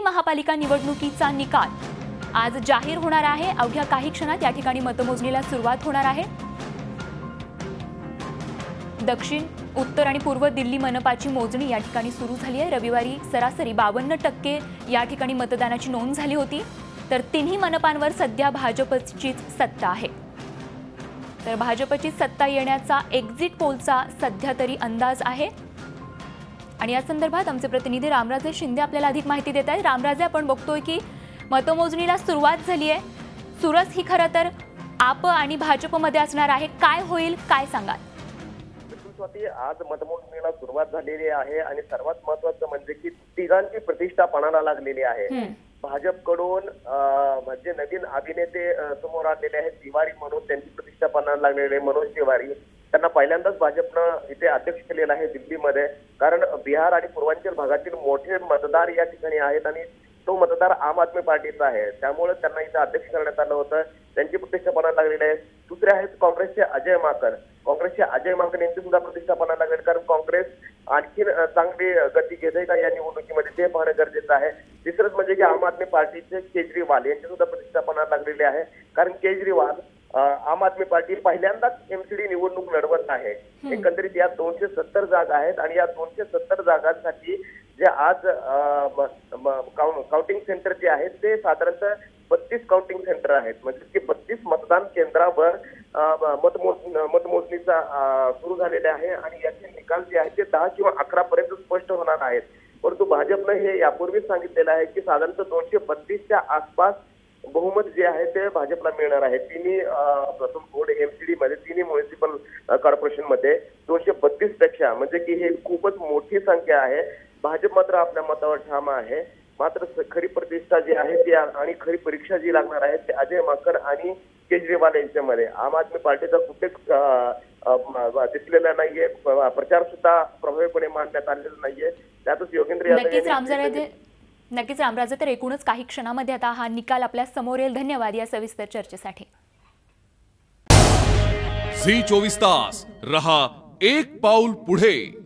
महापालिका निवडणुकीचा निकाल आज जाहीर होणार आहे। अवघ्या काही क्षणात या ठिकाणी मतमोजणीला सुरुवात होणार आहे। दक्षिण, उत्तर आणि पूर्व दिल्ली मनपाची मोजणी या ठिकाणी सुरू झाली आहे। रविवारी सरासरी 52% या ठिकाणी मतदानाची नोंद झाली होती। तर तिन्ही मनपांवर सध्या भाजपचीच सत्ता आहे। तर भाजपची सत्ता येण्याचा एक्झिट पोलचा सध्या तरी अंदाज आहे। आणि या संदर्भात आमचे प्रतिनिधी रामराजे शिंदे आपल्याला अधिक माहिती देत आहेत। रामराजे, आपण बघतोय की मतमोजणीला सुरुवात झाली आहे। सुरस ही खरं तर आप आणि भाजप मध्ये असणार आहे। काय होईल, काय सांगाल? आज मतमोजणीला सुरुवात झालेली आहे आणि सर्वात महत्त्वाचं म्हणजे की तिघांची प्रतिष्ठा पणाला लागलेली आहे। भाजपकडून म्हणजे नवीन अभिनेते समोर आलेले आहेत, तिवारी म्हणून त्यांची प्रतिष्ठा पणाला लागलेली आहे। मनोज तिवारी त्यांना पहिल्यांदाच भाजपनं इथे अध्यक्ष केलेला आहे दिल्लीमध्ये, कारण बिहार आणि पूर्वांचल भागातील मोठे मतदार या ठिकाणी आहेत आणि तो मतदार आम आदमी पार्टीचा आहे, त्यामुळे त्यांना इथे अध्यक्ष करण्यात आलं होतं। त्यांची प्रतिष्ठा पणाला लागलेली आहे। दुसरे आहेत काँग्रेसचे अजय माकन। काँग्रेसचे अजय माकन यांची सुद्धा प्रतिष्ठा पणाला लागेल, कारण काँग्रेस आणखी चांगली गती घेते का या निवडणुकीमध्ये ते पाहणं गरजेचं आहे। तिसरंच म्हणजे की आम आदमी पार्टीचे केजरीवाल यांची सुद्धा प्रतिष्ठा पणाला लागलेली आहे, कारण केजरीवाल आम आदमी पार्टी पहिल्यांदाच MCD निवडणूक लढवत आहे। एकंदरीत या 270 जागा आहेत आणि या 270 जागांसाठी जे आज काउंटिंग सेंटर जे आहेत ते साधारणतः 32 काउंटिंग सेंटर आहेत, म्हणजे की 32 मतदान केंद्रावर मतमोजणीचा सुरू झालेले आहे आणि याचे निकाल जे आहेत ते 10 किंवा 11 पर्यंत स्पष्ट होणार आहेत। परंतु भाजपने हे यापूर्वीच सांगितलेलं आहे की साधारणतः 232च्या आसपास बहुमत जे आहे ते भाजपला मिळणार आहे। तिन्ही MCD मध्ये, तिन्ही म्युनिसिपल कॉर्पोरेशन मध्ये 232 पेक्षा, म्हणजे की हे खूपच मोठी संख्या आहे। भाजप मात्र आपल्या मतावर ठाम आहे, मात्र खरी प्रतिष्ठा जी आहे ती आणि खरी परीक्षा जी लागणार आहे ते अजय माकन आणि केजरीवाल यांच्यामध्ये। आम आदमी पार्टीचा कुठेच दिसलेला नाहीये, प्रचार सुद्धा प्रभावीपणे मांडण्यात आलेला नाहीये। त्यातच योगेंद्र यादव। नक्कीच रामराजे, तर एकूणच काही क्षणामध्ये आता हा निकाल आपल्या समोर येईल। धन्यवाद या सविस्तर चर्चेसाठी। Zee 24 तास रहा एक पाऊल पुढे।